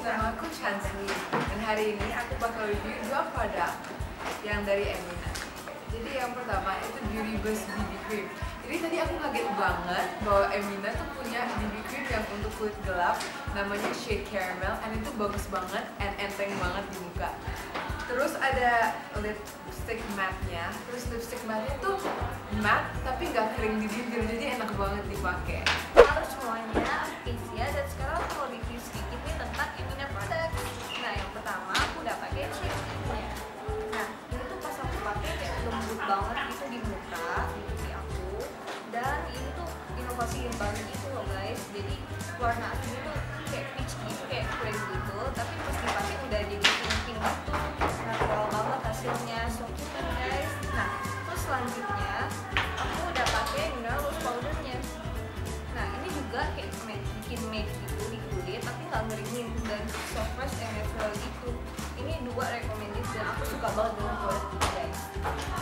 guys, nama aku Chance Lee dan hari ini aku bakal review dua produk yang dari Emina. Jadi yang pertama itu Beauty Buzz BB Cream. Jadi tadi aku kaget banget bahwa Emina tuh punya BB Cream yang untuk kulit gelap, namanya Shade Caramel, dan itu bagus banget and enteng banget di muka. Terus ada lipstick matte-nya. Terus lipstick matte-nya tuh matte tapi nggak kering di bibir, jadi enak banget dipakai. Halo semuanya, aku Isia dan sekarang aku mau review sedikit nih tentang Emina produk. Nah, yang pertama aku udah pakai shade-nya. Nah, ini tuh pas aku pakai kayak lembut banget gitu di muka, di pipi aku. Dan ini tuh inovasi yang baru gitu loh guys. Jadi warna aslinya tuh kayak peach gitu, kayak krim gitu. Tapi pas dipakai udah jadi pink gitu, natural banget hasilnya, so cute kan guys. Nah, terus selanjutnya aku udah pakai rose powdernya. Nah, ini juga kayak bikin matte gitu di kulit, tapi nggak ngeringin dan so fresh and natural gitu. Ini dua recommended dan aku suka banget dengan produk ini guys.